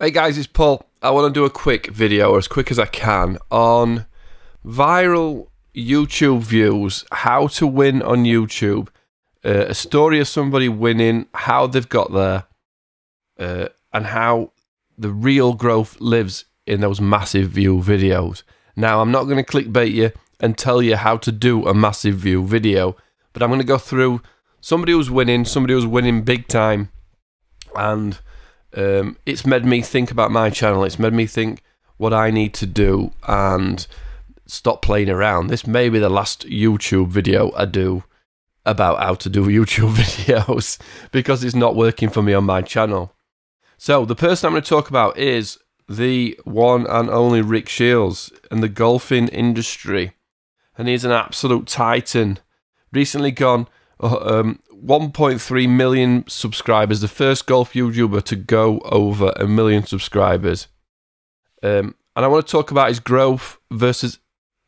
Hey guys, it's Paul. I want to do a quick video, or as quick as I can, on viral YouTube views, how to win on YouTube, a story of somebody winning, how they've got there, and how the real growth lives in those massive view videos. Now, I'm not going to clickbait you and tell you how to do a massive view video, but I'm going to go through somebody who's winning big time, and it's made me think about my channel. It's made me think what I need to do and stop playing around. This may be the last YouTube video I do about how to do YouTube videos because it's not working for me on my channel. So the person I'm going to talk about is the one and only Rick Shiels in the golfing industry. And he's an absolute titan. Recently gone 1.3 million subscribers, the first golf YouTuber to go over 1 million subscribers. And I want to talk about his growth versus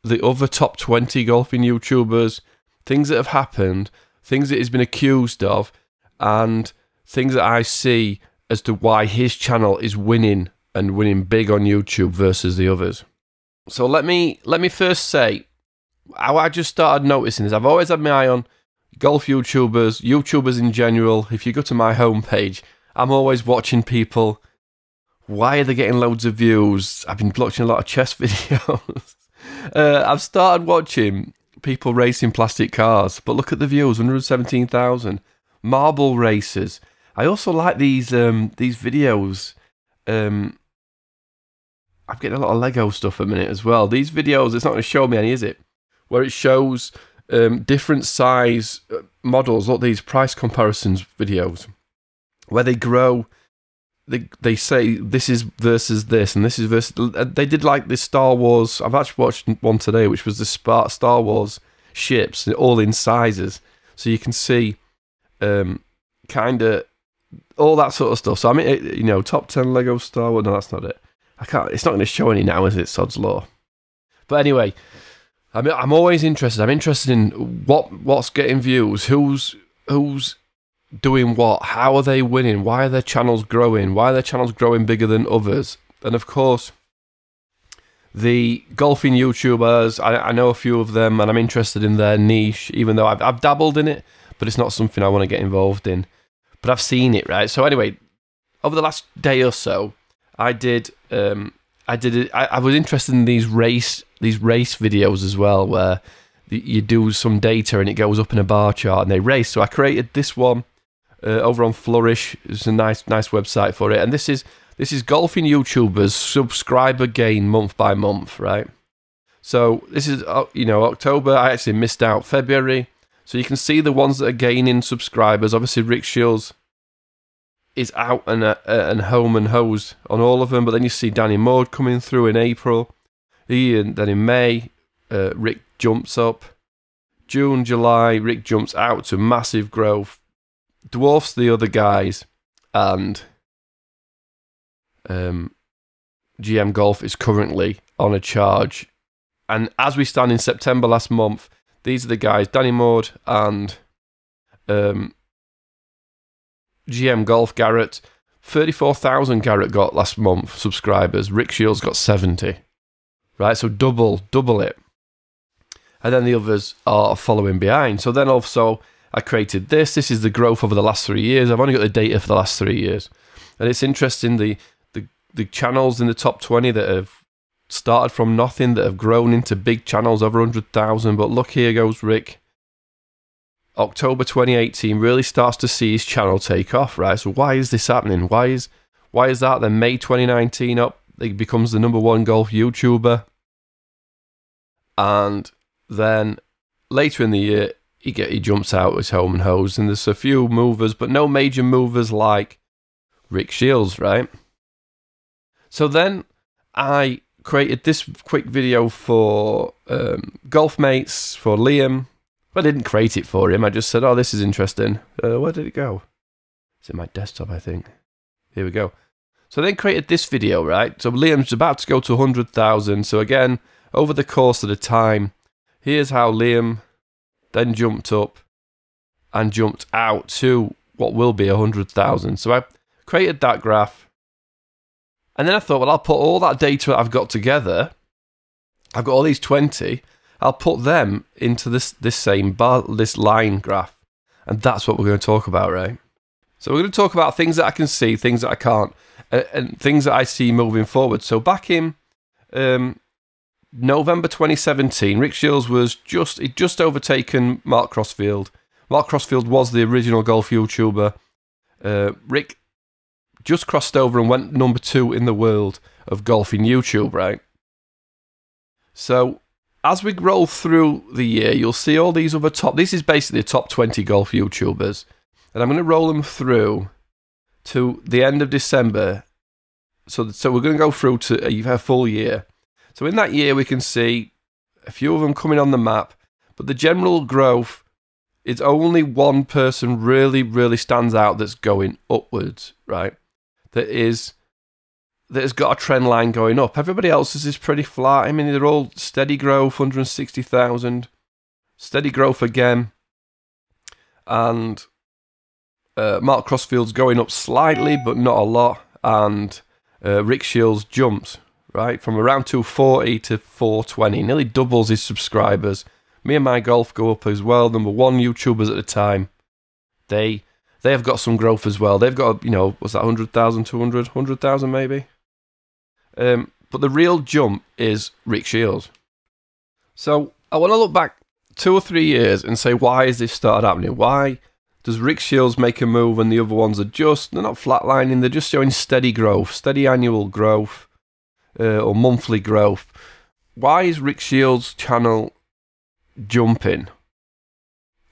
the other top 20 golfing YouTubers, things that have happened, things that he's been accused of, and things that I see as to why his channel is winning and winning big on YouTube versus the others. So let me first say how I just started noticing this. I've always had my eye on golf YouTubers, YouTubers in general. If you go to my homepage, I'm always watching people. Why are they getting loads of views? I've been watching a lot of chess videos. I've started watching people racing plastic cars, but look at the views, 117,000. Marble races. I also like these videos. I'm getting a lot of Lego stuff a minute as well. These videos, it's not going to show me any, is it? Where it shows different size models, like these price comparisons videos, where they grow, they say this is versus this, and this is versus. They did like this Star Wars. I've actually watched one today, which was the Star Wars ships, all in sizes, so you can see kind of all that sort of stuff. So I mean, you know, top 10 Lego Star Wars. No, that's not it. I can't. It's not going to show any now, is it? Sod's law. But anyway. I mean, I'm always interested. I'm interested in what's getting views, who's doing what, how are they winning, why are their channels growing, bigger than others. And of course, the golfing YouTubers, I know a few of them, and I'm interested in their niche, even though I've dabbled in it, but it's not something I want to get involved in. But I've seen it, right? So anyway, over the last day or so, I was interested in these race videos as well, where you do some data and it goes up in a bar chart and they race. So I created this one over on Flourish. It's a nice website for it. And this is golfing YouTubers subscriber gain month by month, right? So this is, you know, October. I actually missed out February. So you can see the ones that are gaining subscribers. Obviously, Rick Shiels is out and home and hosed on all of them, but then you see Danny Maude coming through in April, and then in May, Rick jumps up. June, July, Rick jumps out to massive growth, dwarfs the other guys, and GM Golf is currently on a charge. And as we stand in September last month, these are the guys, Danny Maude and GM Golf, Garrett. 34,000 Garrett got last month, subscribers. Rick Shiels got 70. Right, so double it. And then the others are following behind. So then also, I created this. This is the growth over the last 3 years. I've only got the data for the last 3 years. And it's interesting, the channels in the top 20 that have started from nothing, that have grown into big channels, over 100,000. But look, here goes Rick. October 2018 really starts to see his channel take off, right? So why is this happening? Why is that? Then May 2019 up, he becomes the #1 golf YouTuber. And then later in the year, he jumps out his home and hose, and there's a few movers, but no major movers like Rick Shiels, right? So then I created this quick video for Golf Mates, for Liam. I didn't create it for him. I just said, oh, this is interesting. Where did it go? It's in my desktop, I think. Here we go. So I then created this video, right? So Liam's about to go to 100,000. So again, over the course of the time, here's how Liam then jumped up and jumped out to what will be 100,000. So I created that graph. And then I thought, well, I'll put all that data I've got together. I've got all these 20. I'll put them into this line graph. And that's what we're going to talk about, right? So we're going to talk about things that I can see, things that I can't, and things that I see moving forward. So back in November 2017, Rick Shiels was just overtaken Mark Crossfield. Mark Crossfield was the original golf YouTuber. Rick just crossed over and went number 2 in the world of golfing YouTube, right? So as we roll through the year, you'll see all these other top... This is basically the top 20 golf YouTubers. And I'm going to roll them through to the end of December. So we're going to go through to a full year. So in that year, we can see a few of them coming on the map. But the general growth is only one person really, really stands out that's going upwards, right? That has got a trend line going up. Everybody else's is pretty flat. I mean, they're all steady growth, 160,000. Steady growth again. And Mark Crossfield's going up slightly, but not a lot. And Rick Shiels jumps, right? From around 240 to 420. Nearly doubles his subscribers. Me and My Golf go up as well. Number 1 YouTubers at the time. They have got some growth as well. They've got, you know, what's that, 100,000, 200, 100,000 maybe? But the real jump is Rick Shiels. So I want to look back 2 or 3 years and say, why has this started happening? Why does Rick Shiels make a move and the other ones are just, they're not flatlining, they're just showing steady growth, steady annual growth, or monthly growth. Why is Rick Shiels' channel jumping?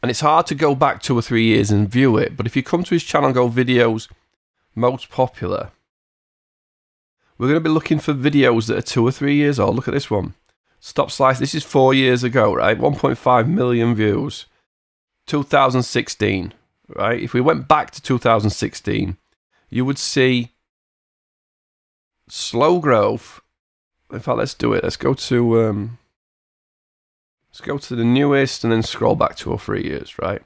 And it's hard to go back 2 or 3 years and view it, but if you come to his channel and go videos most popular, we're going to be looking for videos that are 2 or 3 years old. Look at this one. Stop Slice, this is 4 years ago, right? 1.5 million views. 2016. Right, if we went back to 2016, you would see slow growth. In fact, let's do it. Let's go to the newest and then scroll back 2 or 3 years. Right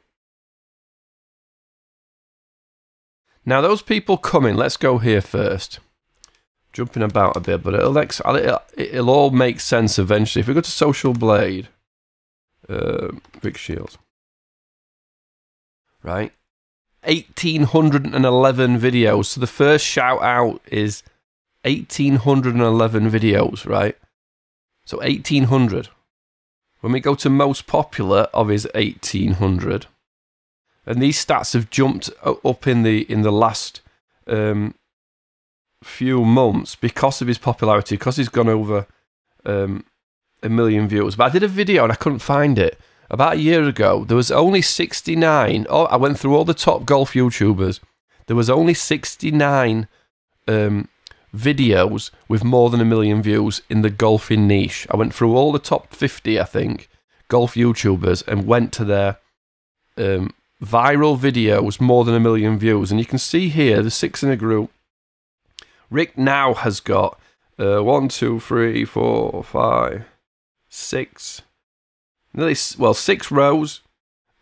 now, those people coming. Let's go here first. Jumping about a bit, but it'll all make sense eventually. If we go to Social Blade, Rick Shiels. Right, 1,811 videos. So the first shout out is 1,811 videos, right? So 1,800. When we go to most popular of his 1,800, and these stats have jumped up in the last few months because of his popularity, because he's gone over 1 million views. But I did a video and I couldn't find it. About a year ago, there was only 69. Oh, I went through all the top golf YouTubers. There was only 69 videos with more than 1 million views in the golfing niche. I went through all the top 50, I think, golf YouTubers and went to their viral videos, more than 1 million views. And you can see here, the 6 in a group. Rick now has got 1, 2, 3, 4, 5, 6... Nearly, well, 6 rows,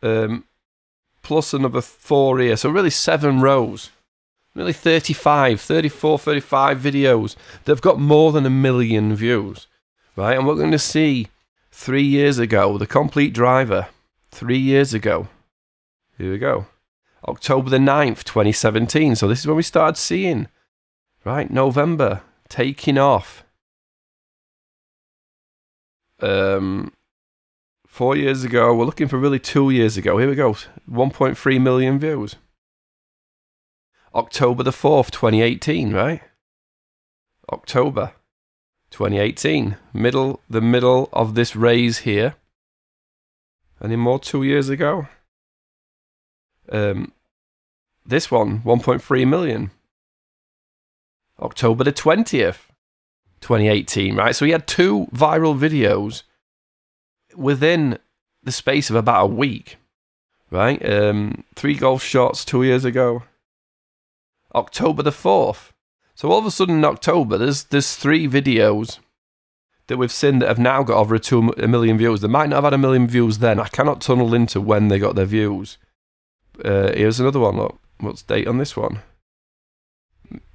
plus another 4 here. So really 7 rows. Really 35 videos. They've got more than 1 million views, right? And we're going to see 3 years ago, the complete driver. 3 years ago. Here we go. October the 9th, 2017. So this is when we started seeing, right? November, taking off. 4 years ago, we're looking for really 2 years ago. Here we go, 1.3 million views. October the 4th, 2018, right? October 2018, the middle of this raise here. Any more 2 years ago? This one, 1.3 million. October the 20th, 2018, right? So he had 2 viral videos within the space of about a week, right? 3 golf shots 2 years ago. October the 4th. So all of a sudden in October, there's 3 videos that we've seen that have now got over 1 million views. They might not have had 1 million views then. I cannot tunnel into when they got their views. Here's another one, look. What's the date on this one?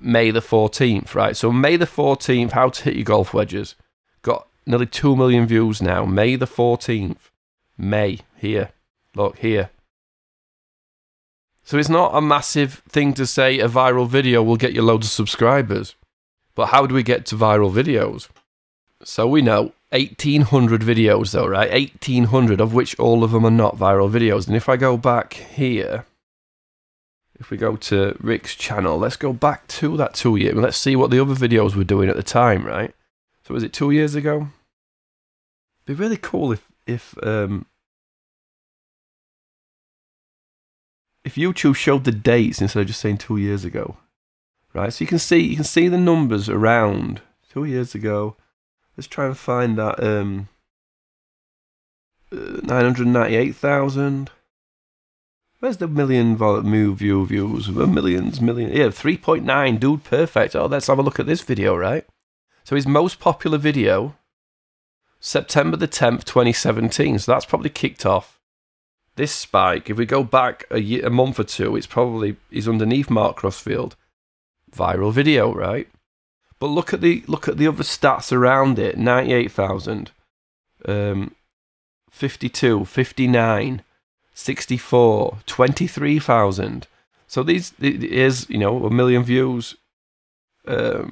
May the 14th, right? So May the 14th, how to hit your golf wedges. Got nearly 2 million views now. May the 14th. May. Here. Look, here. So it's not a massive thing to say a viral video will get you loads of subscribers. But how do we get to viral videos? So we know 1,800 videos though, right? 1,800, of which all of them are not viral videos. And if I go back here, if we go to Rick's channel, let's go back to that 2 years. Let's see what the other videos were doing at the time, right? So was it 2 years ago? It'd be really cool if YouTube showed the dates instead of just saying 2 years ago, right? So you can see the numbers around 2 years ago. Let's try and find that 998,000. Where's the million views? Millions. Yeah, 3.9. Dude Perfect. Oh, let's have a look at this video, right? So his most popular video, September the 10th, 2017. So that's probably kicked off this spike. If we go back a month or two, it's probably he's underneath Mark Crossfield. Viral video, right? But look at the other stats around it. 98,000, 52, 59, 64, 23,000. So these is, you know, 1 million views. 3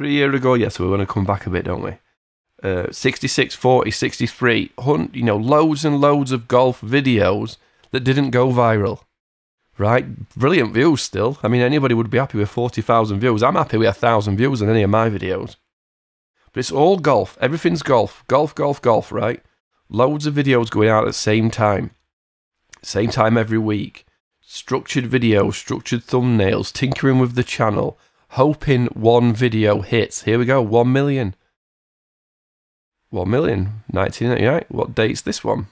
years ago, yes, so we want to come back a bit, don't we? 66, 40, 63, you know, loads and loads of golf videos that didn't go viral, right? Brilliant views still. I mean, anybody would be happy with 40,000 views. I'm happy with 1,000 views on any of my videos. But it's all golf. Everything's golf. Golf, golf, golf, right? Loads of videos going out at the same time. Same time every week. Structured videos, structured thumbnails, tinkering with the channel, hoping one video hits. Here we go, 1 million. 1 million, 1998. What date's this one?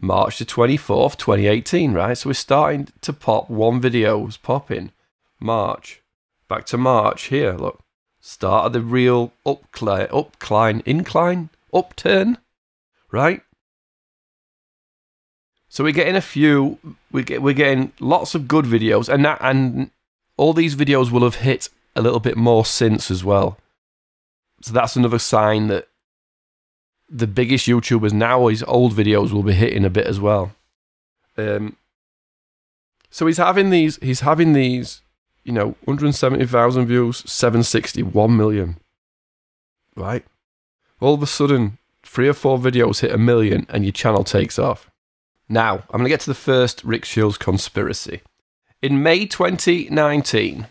March the 24th, 2018, right? So we're starting to pop. One video's popping. March. Back to March. Here, look. Start of the real upturn, right? So we're getting a few. We're getting lots of good videos, and all these videos will have hit a little bit more since as well. So that's another sign that the biggest YouTubers now, his old videos will be hitting a bit as well. So he's having these, you know, 170,000 views, 761 million, right? All of a sudden, 3 or 4 videos hit 1 million and your channel takes off. Now, I'm going to get to the first Rick Shiels conspiracy. In May 2019...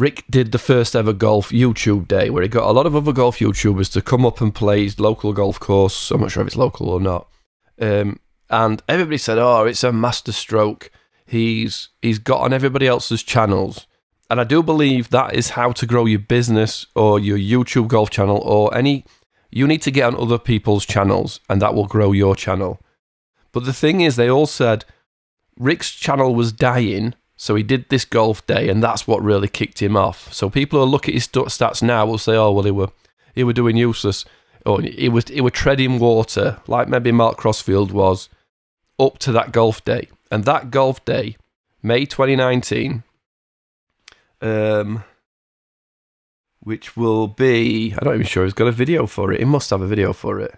Rick did the first ever golf YouTube day where he got a lot of other golf YouTubers to come up and play his local golf course. I'm not sure if it's local or not. And everybody said, oh, it's a masterstroke. He's got on everybody else's channels. And I do believe that is how to grow your business or your YouTube golf channel or any... You need to get on other people's channels and that will grow your channel. But the thing is, they all said Rick's channel was dying. So he did this golf day, and that's what really kicked him off. So people who look at his stats now will say, "Oh, well, he were doing useless, or he were treading water, like maybe Mark Crossfield was up to that golf day." And that golf day, May 2019, which will be—I'm not even sure he's got a video for it. He must have a video for it.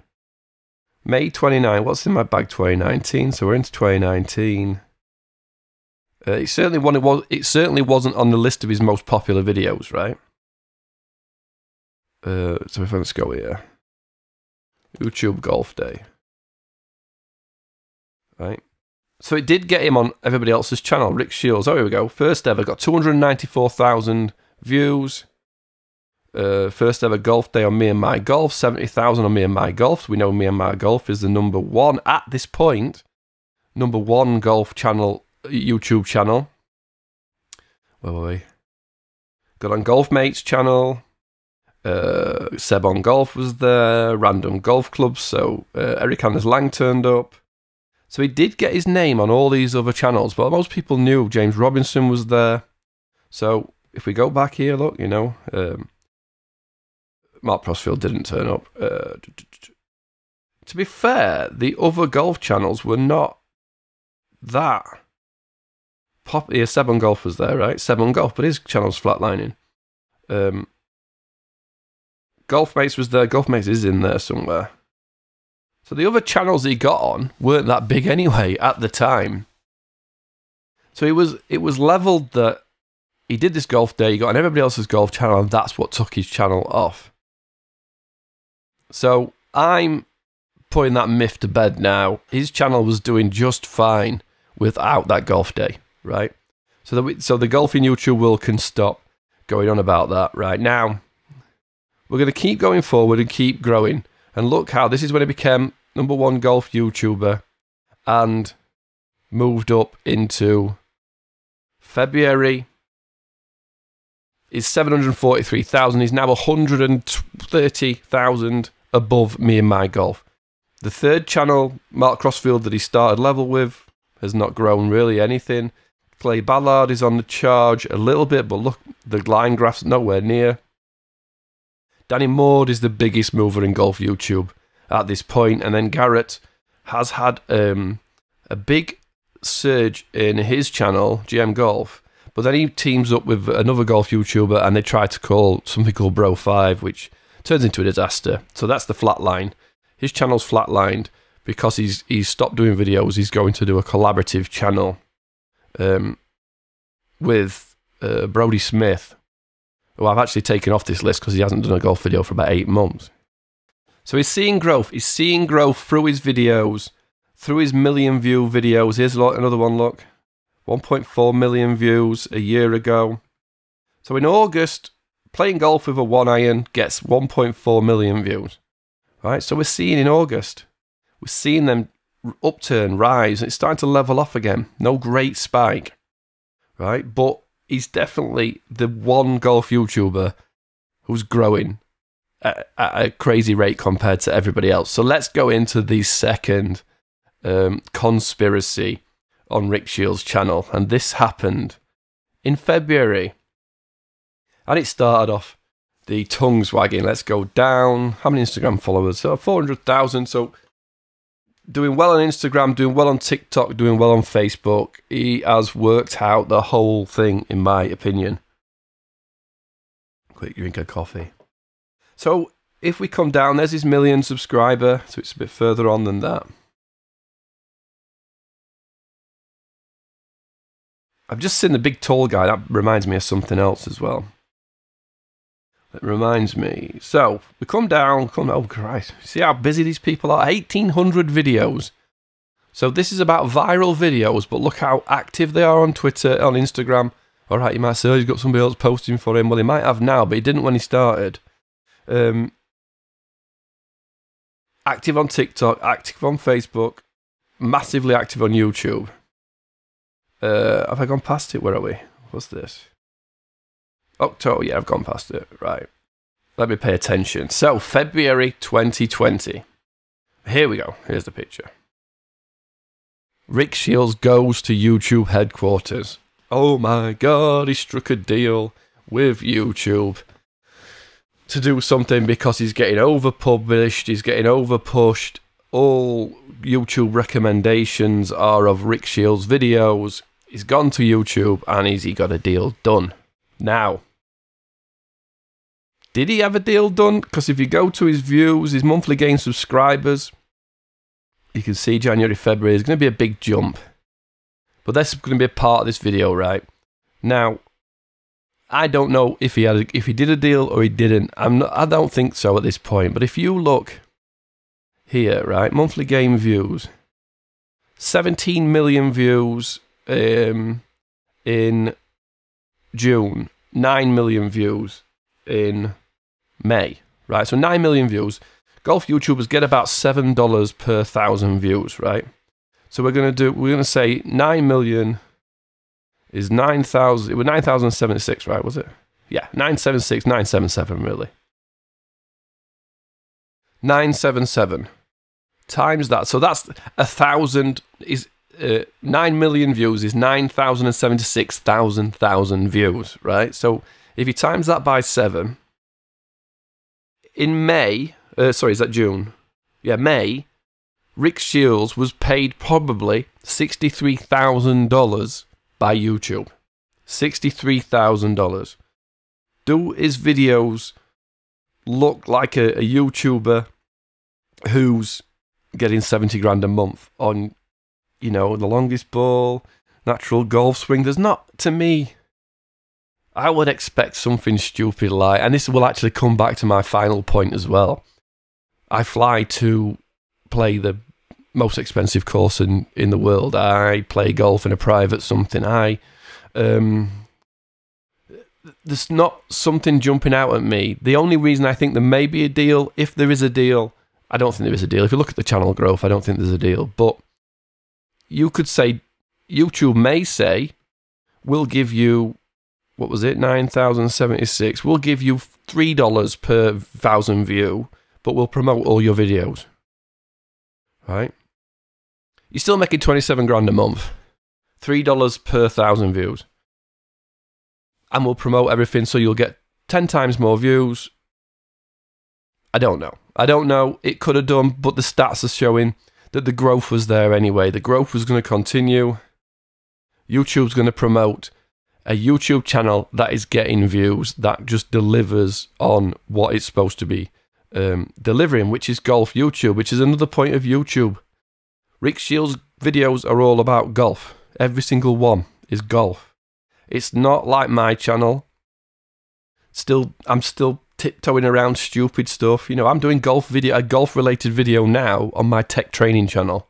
May 29. What's in my bag? 2019. So we're into 2019. It certainly wasn't on the list of his most popular videos, right? So if I just go here, YouTube Golf Day, right? So it did get him on everybody else's channel. Rick Shiels. Oh, here we go. First ever got 294,000 views. First ever golf day on Me and My Golf. 70,000 on Me and My Golf. So we know Me and My Golf is the #1 at this point. #1 golf channel. YouTube channel. Where were we? Got on Golf Mates channel. Seb on Golf was there. Random Golf Clubs. So Eric Anders Lang turned up. So he did get his name on all these other channels, but most people knew James Robinson was there. So if we go back here, look, you know, Mark Crossfield didn't turn up. To be fair, the other golf channels were not that Seb on Golf was there, right? Seb on Golf, but his channel's flatlining. Golf Mates was there. Golf Mates is in there somewhere. So the other channels he got on weren't that big anyway at the time. So it was leveled that he did this golf day, he got on everybody else's golf channel, and that's what took his channel off. So I'm putting that myth to bed now. His channel was doing just fine without that golf day, right? So the golfing YouTube world can stop going on about that right now. We're going to keep going forward and keep growing. And look how this is when he became #1 golf YouTuber and moved up into February. He's 743,000. He's now 130,000 above Me and My Golf. The third channel, Mark Crossfield, that he started level with, has not grown really anything. Clay Ballard is on the charge a little bit, but look, the line graph's nowhere near. Danny Maude is the biggest mover in golf YouTube at this point, and then Garrett has had a big surge in his channel, GM Golf, but then he teams up with another golf YouTuber and they try to call something called Bro5, which turns into a disaster. So that's the flat line. His channel's flatlined because he's stopped doing videos. He's going to do a collaborative channel with Brodie Smith, who I've actually taken off this list because he hasn't done a golf video for about 8 months. So he's seeing growth. He's seeing growth through his videos, through his million view videos. Here's another one, look. 1.4 million views a year ago. So in August, playing golf with a 1-iron gets 1.4 million views. Right, so we're seeing in August, we're seeing them upturn, rise, and it's starting to level off again. No great spike, right? But he's definitely the one golf YouTuber who's growing at a crazy rate compared to everybody else. So let's go into the second conspiracy on Rick Shiels' channel. And this happened in February. And it started off the tongues wagging. Let's go down. How many Instagram followers? So 400,000. So doing well on Instagram, doing well on TikTok, doing well on Facebook. He has worked out the whole thing, in my opinion. Quick drink of coffee. So if we come down, there's his 1 million subscriber. So it's a bit further on than that. I've just seen the big tall guy. That reminds me of something else as well. It reminds me. So, we come down, oh Christ, see how busy these people are? 1,800 videos. So this is about viral videos, but look how active they are on Twitter, on Instagram. All right, you might say, oh, he's got somebody else posting for him. Well, he might have now, but he didn't when he started. Active on TikTok, active on Facebook, massively active on YouTube. Have I gone past it? Where are we? What's this? October, yeah, I've gone past it. Right. Let me pay attention. So, February 2020. Here we go. Here's the picture. Rick Shiels goes to YouTube headquarters. Oh my God, he struck a deal with YouTube to do something because he's getting over-published, he's getting over-pushed. All YouTube recommendations are of Rick Shiels' videos. He's gone to YouTube and he got a deal done. Now, did he have a deal done? Because if you go to his views, his monthly gain subscribers, you can see January, February is going to be a big jump. But that's going to be a part of this video, right? Now, I don't know if he did a deal or he didn't. I don't think so at this point. But if you look here, right, monthly gain views, 17 million views in June, 9 million views in May, right? So 9 million views. Golf YouTubers get about $7 per 1,000 views, right? So we're going to say 9 million is 9,000, it was 9,076, right, was it? Yeah, 976, 977, really. 977 times that. So that's 1,000 is 9 million views is 9,076,000 views, right? So if you times that by 7, in May, sorry, is that June? Yeah, May, Rick Shiels was paid probably $63,000 by YouTube. $63,000. Do his videos look like a YouTuber who's getting 70 grand a month on, you know, the longest ball, natural golf swing? There's not, to me, I would expect something stupid like, and this will actually come back to my final point as well. I fly to play the most expensive course in the world. I play golf in a private something. There's not something jumping out at me. The only reason I think there may be a deal, if there is a deal, I don't think there is a deal. If you look at the channel growth, I don't think there's a deal. But you could say, YouTube may say, we'll give you, what was it, 9,076. We'll give you $3 per 1,000 view, but we'll promote all your videos. Right? You're still making 27 grand a month. $3 per 1,000 views. And we'll promote everything so you'll get 10 times more views. I don't know. I don't know. It could have done, but the stats are showing that the growth was there anyway. The growth was going to continue. YouTube's going to promote a YouTube channel that is getting views, that just delivers on what it's supposed to be delivering, which is golf YouTube, which is another point of YouTube. Rick Shiels' videos are all about golf. Every single one is golf. It's not like my channel. I'm still tiptoeing around stupid stuff. You know, I'm doing a golf-related video now on my tech training channel.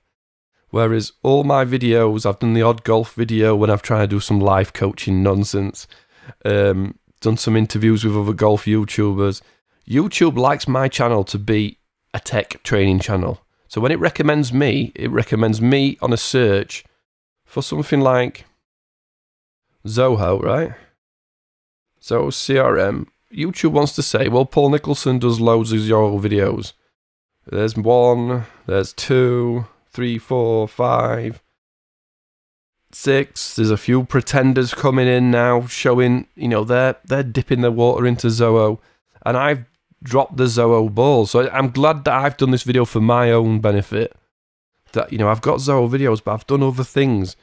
Whereas all my videos, I've done the odd golf video when I've tried to do some life coaching nonsense. Done some interviews with other golf YouTubers. YouTube likes my channel to be a tech training channel. So when it recommends me on a search for something like Zoho, right? So CRM. YouTube wants to say, well, Paul Nicholson does loads of Zoho videos. There's one, there's two, three, four, five, six. There's a few pretenders coming in now showing, you know, they're dipping their water into Zoho. And I've dropped the Zoho ball. So I'm glad that I've done this video for my own benefit. That, you know, I've got Zoho videos, but I've done other things.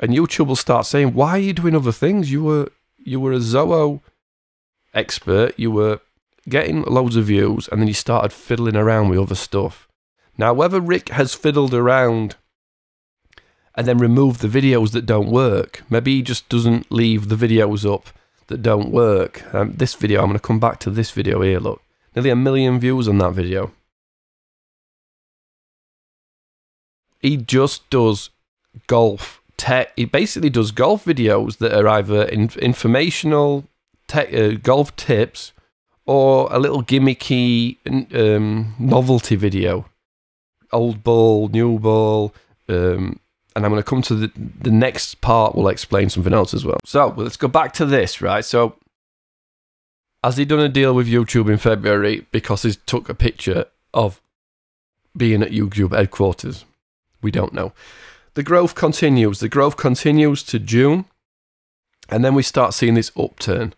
And YouTube will start saying, why are you doing other things? You were a Zoho expert, you were getting loads of views, and then you started fiddling around with other stuff. Now, whether Rick has fiddled around and then removed the videos that don't work, maybe he just doesn't leave the videos up that don't work. This video, I'm going to come back to this video here, look. Nearly 1 million views on that video. He just does golf tech. He basically does golf videos that are either informational, golf tips, or a little gimmicky novelty video. Old ball, new ball, and I'm going to come to the next part. We'll explain something else as well. So let's go back to this, right? So has he done a deal with YouTube in February because he took a picture of being at YouTube headquarters? We don't know. The growth continues. The growth continues to June, and then we start seeing this upturn,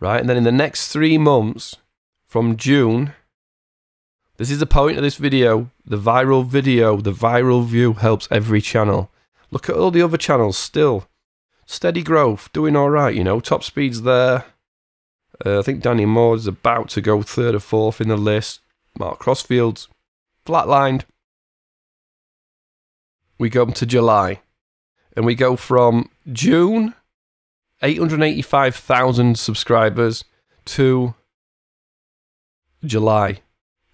right? And then in the next 3 months from June, this is the point of this video, the viral view helps every channel. Look at all the other channels still. Steady growth, doing all right, you know, top speeds there. I think Danny Moore is about to go third or fourth in the list. Mark Crossfield's flatlined. We go to July, and we go from June, 885,000 subscribers, to July,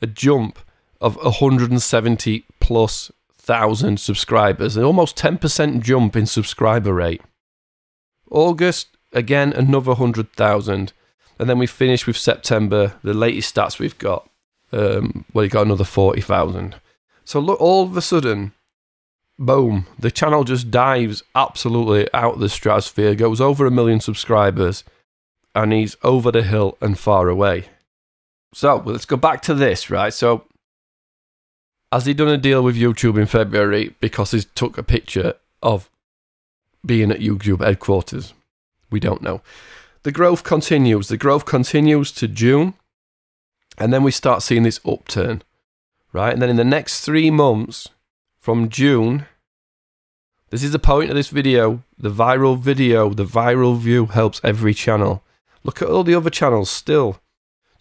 a jump of 170+ thousand subscribers, an almost 10% jump in subscriber rate. August, again, another 100,000, and then we finish with September, the latest stats we've got, well, you got another 40,000. So look, all of a sudden, boom, the channel just dives absolutely out of the stratosphere, goes over 1 million subscribers, and he's over the hill and far away. So let's go back to this, right? So has he done a deal with YouTube in February because he took a picture of being at YouTube headquarters? We don't know. The growth continues. The growth continues to June, and then we start seeing this upturn, right? And then in the next 3 months from June, This is the point of this video. The viral video, the viral view helps every channel. Look at all the other channels still.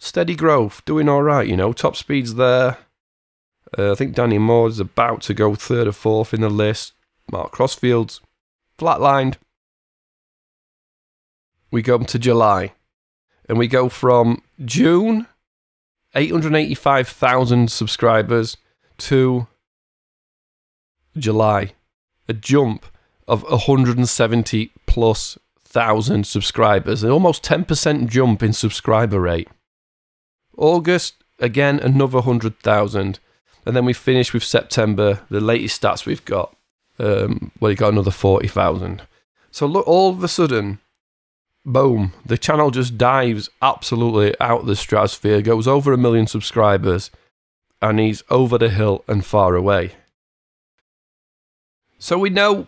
Steady growth, doing all right, you know. Top speed's there. I think Danny Moore is about to go third or fourth in the list. Mark Crossfield's flatlined. We go to July. And we go from June, 885,000 subscribers, to July. A jump of 170 plus thousand subscribers. An almost 10% jump in subscriber rate. August, again, another 100,000. And then we finish with September, the latest stats we've got. Well, you got another 40,000. So look, all of a sudden, boom, the channel just dives absolutely out of the stratosphere, goes over 1 million subscribers, and he's over the hill and far away. So we know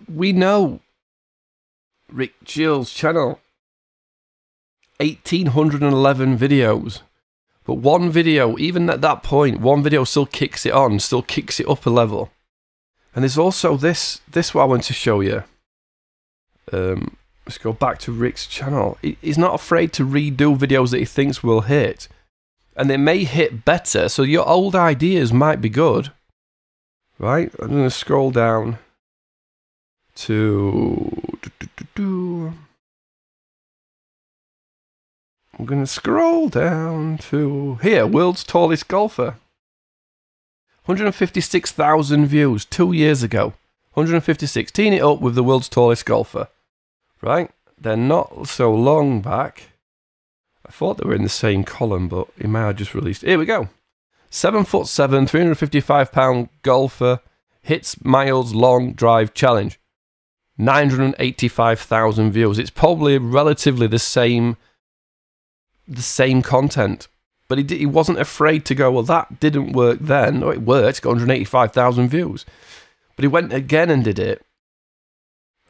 Rick Shiels' channel, 1,811 videos. But one video, even at that point, one video still kicks it on, still kicks it up a level. And there's also this what I want to show you. Let's go back to Rick's channel. He's not afraid to redo videos that he thinks will hit. And they may hit better, so your old ideas might be good. Right, I'm going to scroll down to... I'm going to scroll down to here, World's Tallest Golfer. 156,000 views 2 years ago. 156, teen it up with the World's Tallest Golfer. Right? They're not so long back. I thought they were in the same column, but he might have just released. Here we go. 7'7", 355-pound golfer hits miles long drive challenge. 985,000 views. It's probably relatively the same content, but he wasn't afraid to go, well, that didn't work then. Oh, it worked, got 185,000 views. But he went again and did it.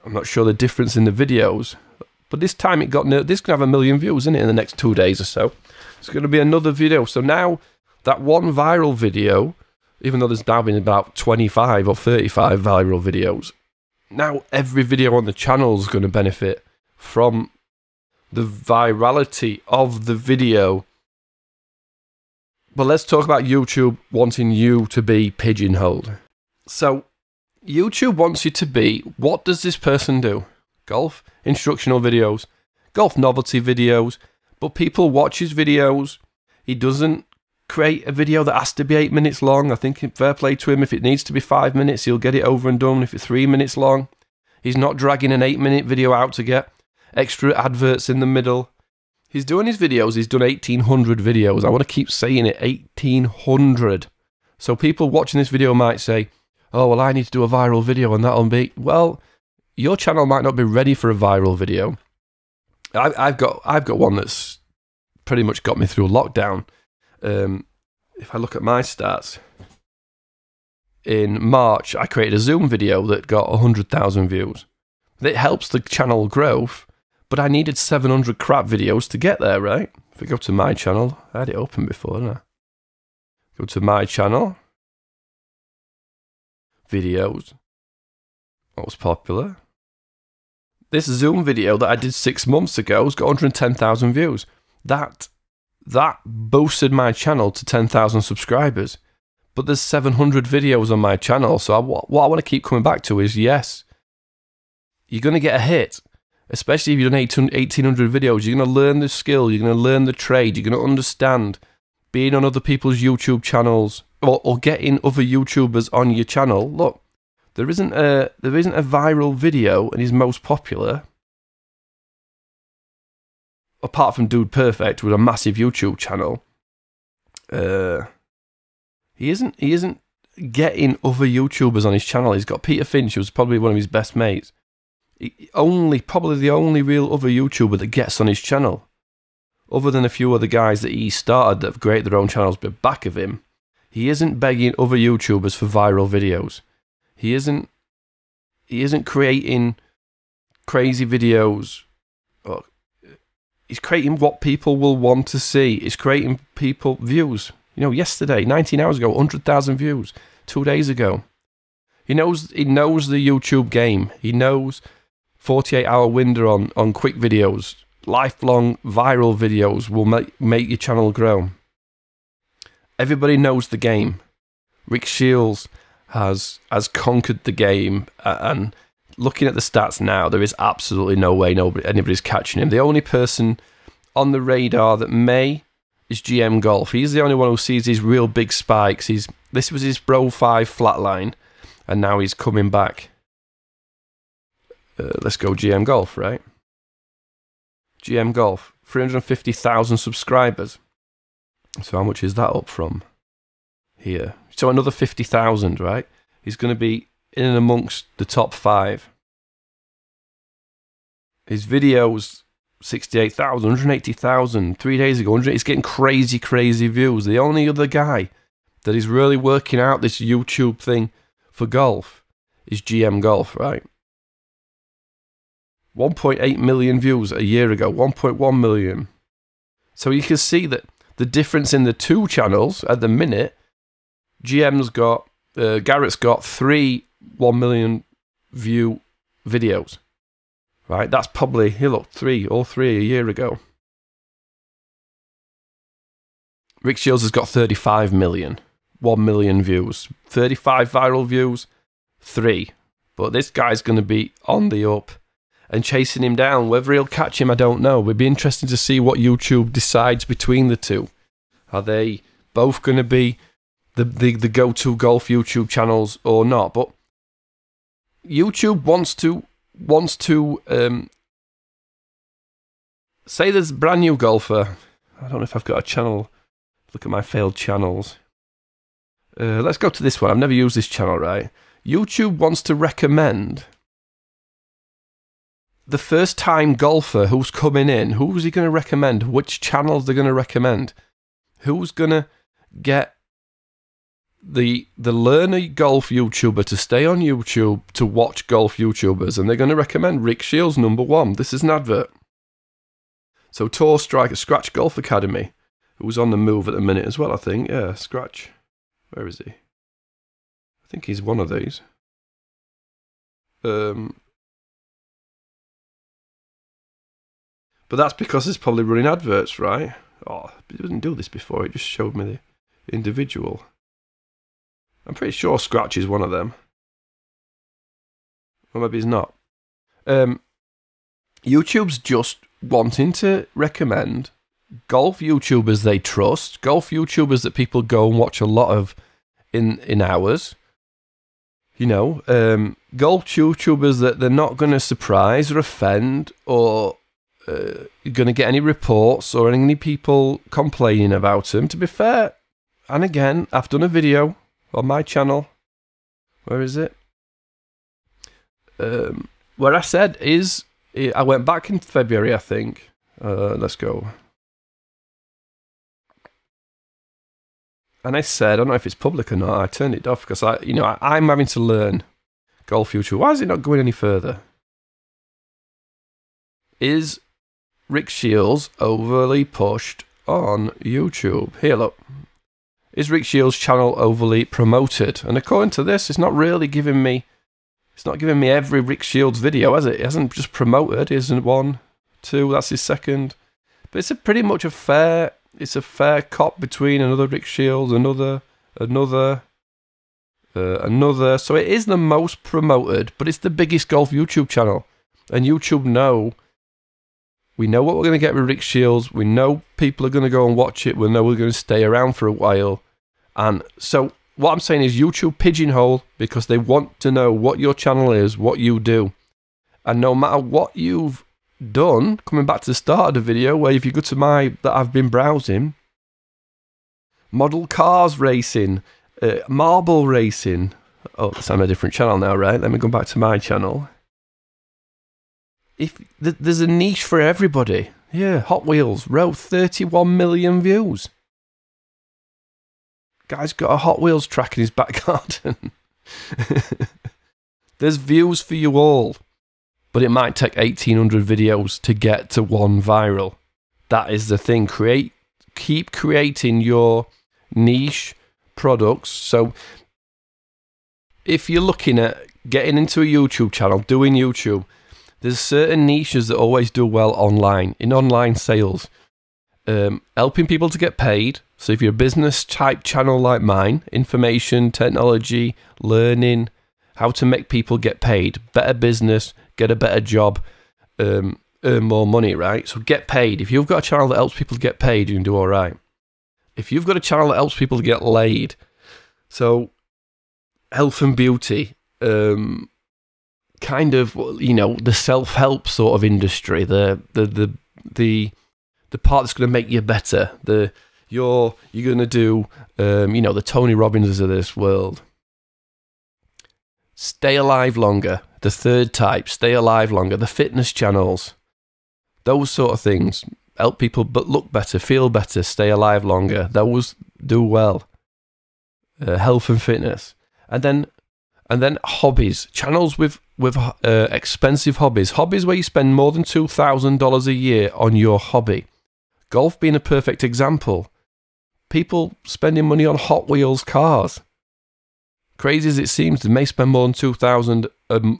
I'm not sure the difference in the videos, but this time it got this can have 1 million views, isn't it, in the next 2 days or so. It's going to be another video. So now that one viral video, even though there's now been about 25 or 35 viral videos, now every video on the channel is going to benefit from the virality of the video. But let's talk about YouTube wanting you to be pigeonholed. So YouTube wants you to be, what does this person do? Golf instructional videos, golf novelty videos, but people watch his videos. He doesn't create a video that has to be 8 minutes long. I think fair play to him. If it needs to be 5 minutes, he'll get it over and done. If it's 3 minutes long, he's not dragging an 8-minute video out to get extra adverts in the middle. He's doing his videos. He's done 1,800 videos. I want to keep saying it, 1,800. So people watching this video might say, oh, well, I need to do a viral video and that'll be... Well, your channel might not be ready for a viral video. I've got one that's pretty much got me through lockdown. If I look at my stats, in March, I created a Zoom video that got 100,000 views. It helps the channel growth. But I needed 700 crap videos to get there, right? If we go to my channel, I had it open before, didn't I? Go to my channel. Videos. What was popular? This Zoom video that I did 6 months ago has got 110,000 views. That boosted my channel to 10,000 subscribers. But there's 700 videos on my channel, so what I want to keep coming back to is, yes, you're going to get a hit. Especially if you've done 1,800 videos, you're going to learn the skill, you're going to learn the trade, you're going to understand being on other people's YouTube channels or getting other YouTubers on your channel. Look, there isn't a viral video and his most popular, apart from Dude Perfect with a massive YouTube channel. He isn't getting other YouTubers on his channel. He's got Peter Finch, who's probably one of his best mates. Probably the only real other YouTuber that gets on his channel, other than a few other guys that he started that have created their own channels back of him. He isn't begging other YouTubers for viral videos. He isn't creating crazy videos. He's creating what people will want to see. He's creating people views. You know, yesterday, 19 hours ago, 100,000 views. 2 days ago. He knows the YouTube game. He knows 48-hour window on quick videos. Lifelong viral videos will make your channel grow. Everybody knows the game. Rick Shiels has conquered the game, and looking at the stats now, there is absolutely no way anybody's catching him. The only person on the radar that may is GM Golf. He's the only one who sees these real big spikes. This was his Bro5 flatline, and now he's coming back. Let's go GM Golf, right? GM Golf, 350,000 subscribers. So how much is that up from here? So another 50,000, right? He's going to be in and amongst the top 5. His videos, 68,000, 180,000, 3 days ago, it's getting crazy, crazy views. The only other guy that is really working out this YouTube thing for golf is GM Golf, right? 1.8 million views a year ago, 1.1 million. So you can see that the difference in the two channels at the minute, Garrett's got 3 1 million view videos, right? That's probably, he looked, all three a year ago. Rick Shiels has got 35 million, 1 million views, 35 viral views, 3. But this guy's going to be on the up and chasing him down. Whether he'll catch him, I don't know. It'd be interesting to see what YouTube decides between the two. Are they both going to be the go-to golf YouTube channels or not? But YouTube wants to say there's a brand new golfer. I don't know if I've got a channel. Look at my failed channels. Let's go to this one. I've never used this channel, right? YouTube wants to recommend the first-time golfer who's coming in. Who's he going to recommend? Which channels they're going to recommend? Who's going to get the learner golf YouTuber to stay on YouTube to watch golf YouTubers? And they're going to recommend Rick Shiels #1. This is an advert. So Tour Striker, Scratch Golf Academy, who's on the move at the minute as well, I think. Yeah, Scratch. Where is he? I think he's one of these. But that's because it's probably running adverts, right? Oh, it didn't do this before. It just showed me the individual. I'm pretty sure Scratch is one of them. Or maybe he's not. YouTube's just wanting to recommend golf YouTubers they trust, golf YouTubers that people go and watch a lot of in hours. You know, golf YouTubers that they're not going to surprise or offend or going to get any reports or any people complaining about them. To be fair, and again, I've done a video on my channel, where is it, where I said I went back in February, I think. Let's go. And I said, I don't know if it's public or not, I turned it off because I'm having to learn golf YouTube. Why is it not going any further? Is Rick Shiels overly pushed on YouTube? Here, look. Is Rick Shiels' channel overly promoted? And according to this, it's not really giving me... It's not giving me every Rick Shiels video, has it? It hasn't just promoted. It isn't 1, 2, that's his second. But it's a fair cop between another Rick Shiels, another. So it is the most promoted, but it's the biggest golf YouTube channel. And YouTube know... We know what we're going to get with Rick Shiels. We know people are going to go and watch it. We know we're going to stay around for a while. And so what I'm saying is YouTube pigeonhole because they want to know what your channel is, what you do. And no matter what you've done, coming back to the start of the video, where if you go to my, that I've been browsing, model cars racing, marble racing. Oh, that's on a different channel now, right? Let me go back to my channel. If there's a niche for everybody. Yeah, Hot Wheels, row 31 million views. Guy's got a Hot Wheels track in his back garden. There's views for you all. But it might take 1,800 videos to get to 1 viral. That is the thing. Keep creating your niche products. So if you're looking at getting into a YouTube channel, doing YouTube, there's certain niches that always do well online, in online sales. Helping people to get paid. So if you're a business type channel like mine, information, technology, learning, how to make people get paid, better business, get a better job, earn more money, right? So get paid. If you've got a channel that helps people get paid, you can do all right. If you've got a channel that helps people to get laid, so health and beauty, kind of, you know, the self-help sort of industry, the part that's going to make you better. You're going to do, you know, the Tony Robbins of this world. Stay alive longer. The third type, stay alive longer. The fitness channels, those sort of things, help people but look better, feel better, stay alive longer. Those do well. Health and fitness, and then hobbies channels with expensive hobbies where you spend more than $2,000 a year on your hobby. Golf being a perfect example. People spending money on Hot Wheels cars. Crazy as it seems, they may spend more than $2,000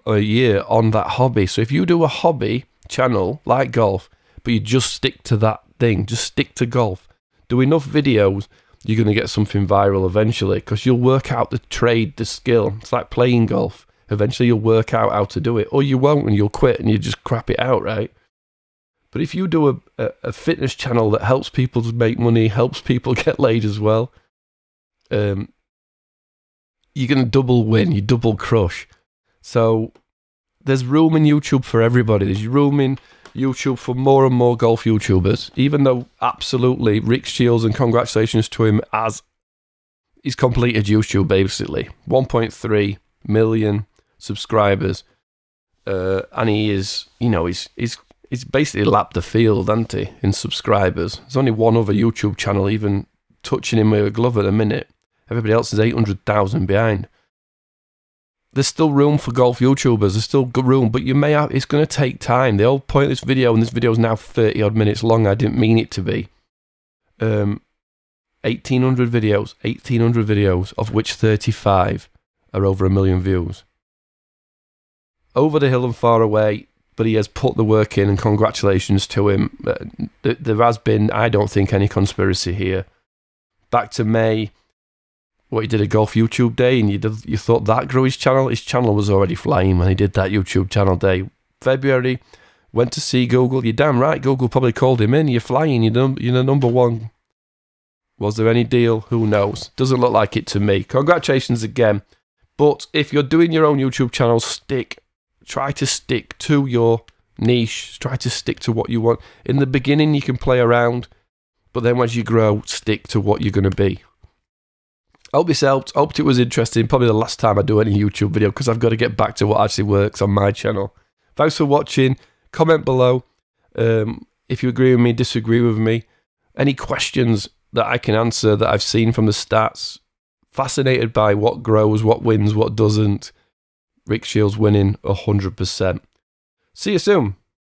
a year on that hobby. So if you do a hobby channel like golf, but you just stick to that thing, just stick to golf, do enough videos, you're going to get something viral eventually, because you'll work out the trade, the skill. It's like playing golf. Eventually you'll work out how to do it, or you won't and you'll quit and you just crap it out, right? But if you do a fitness channel that helps people to make money, helps people get laid as well, you're going to double win, you double crush. So there's room in YouTube for everybody. There's room in YouTube for more and more golf YouTubers, even though absolutely Rick Shiels, and congratulations to him, as he's completed YouTube basically. 1.3 million subscribers. And he is, you know, he's basically lapped the field, hasn't he, in subscribers. There's only one other YouTube channel even touching him with a glove at the minute. Everybody else is 800,000 behind. There's still room for golf YouTubers. There's still good room, but you may have, it's going to take time. The whole point of this video, and this video is now 30 odd minutes long. I didn't mean it to be. 1,800 videos, of which 35 are over 1 million views. Over the hill and far away, but he has put the work in, and congratulations to him. There has been, I don't think, any conspiracy here. Back to May, what, he did a golf YouTube day, and you thought that grew his channel. His channel was already flying when he did that YouTube channel day. February, went to see Google. You're damn right, Google probably called him in. You're flying, you're the number one. Was there any deal? Who knows? Doesn't look like it to me. Congratulations again. But if you're doing your own YouTube channel, try to stick to your niche, try to stick to what you want. In the beginning, you can play around, but then as you grow, stick to what you're going to be. Hope this helped. Hope it was interesting. Probably the last time I do any YouTube video, because I've got to get back to what actually works on my channel. Thanks for watching. Comment below if you agree with me, disagree with me. Any questions that I can answer that I've seen from the stats. Fascinated by what grows, what wins, what doesn't. Rick Shiels winning 100%. See you soon.